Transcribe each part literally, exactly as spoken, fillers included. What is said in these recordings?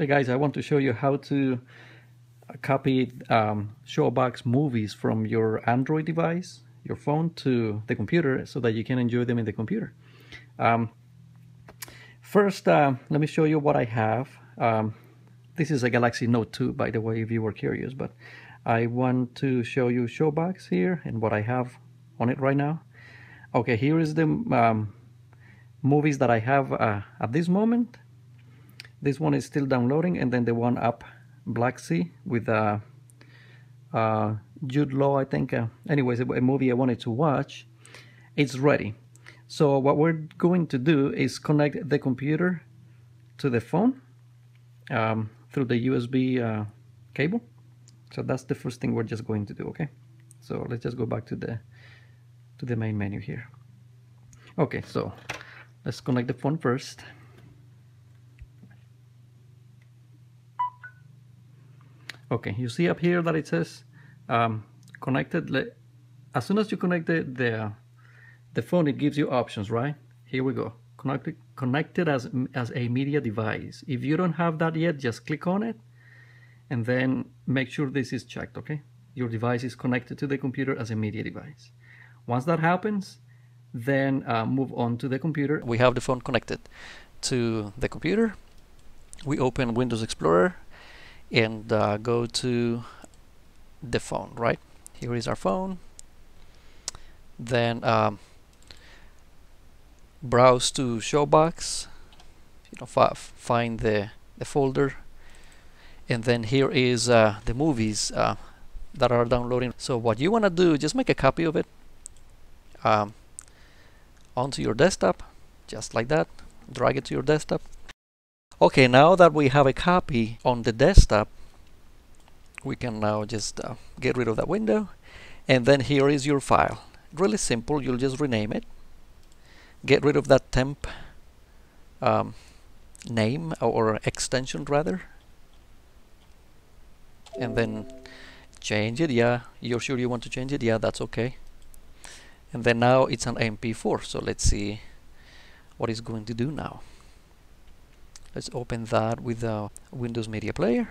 Hey guys, I want to show you how to copy um, Showbox movies from your Android device, your phone, to the computer so that you can enjoy them in the computer. Um, first, uh, let me show you what I have. Um, this is a Galaxy Note two, by the way, if you were curious, but I want to show you Showbox here and what I have on it right now. Okay, here is the um, movies that I have uh, at this moment. This one is still downloading, and then the one up, Black Sea, with uh, uh, Jude Law, I think. Uh, anyways, a, a movie I wanted to watch. It's ready. So what we're going to do is connect the computer to the phone um, through the U S B uh, cable. So that's the first thing we're just going to do, okay? So let's just go back to the to the main menu here. Okay, so let's connect the phone first. Okay, you see up here that it says um, connected. As soon as you connect the, the the phone, it gives you options, right? Here we go. Connected, connected as as a media device. If you don't have that yet, just click on it, and then make sure this is checked. Okay, your device is connected to the computer as a media device. Once that happens, then uh, move on to the computer. We have the phone connected to the computer. We open Windows Explorer and uh, go to the phone, right? Here is our phone. Then um, browse to Showbox, you know, f find the, the folder, and then here is uh, the movies uh, that are downloading. So what you want to do, just make a copy of it um, onto your desktop, just like that. Drag it to your desktop. Okay, now that we have a copy on the desktop, we can now just uh, get rid of that window, and then here is your file. Really simple, you'll just rename it, get rid of that temp um, name or extension rather, and then change it. Yeah, you're sure you want to change it? Yeah, that's okay. And then now it's an M P four, so let's see what it's going to do now. Let's open that with the uh, Windows Media Player,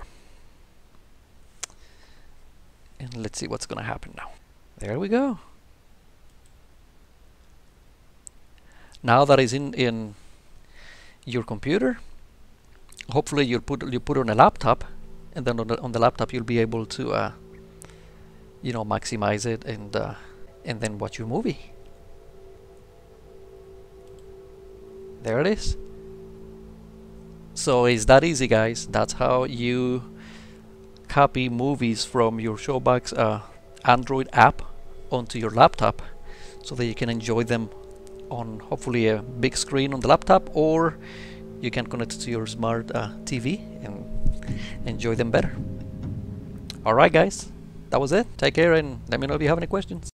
and let's see what's gonna happen now. There we go. Now that is in in your computer. Hopefully you'll put you put on a laptop, and then on the, on the laptop you'll be able to uh, you know, maximize it and uh, and then watch your movie. There it is. So it's that easy, guys. That's how you copy movies from your Showbox uh, Android app onto your laptop so that you can enjoy them on hopefully a big screen on the laptop, or you can connect it to your smart uh, T V and enjoy them better. Alright guys, that was it. Take care and let me know if you have any questions.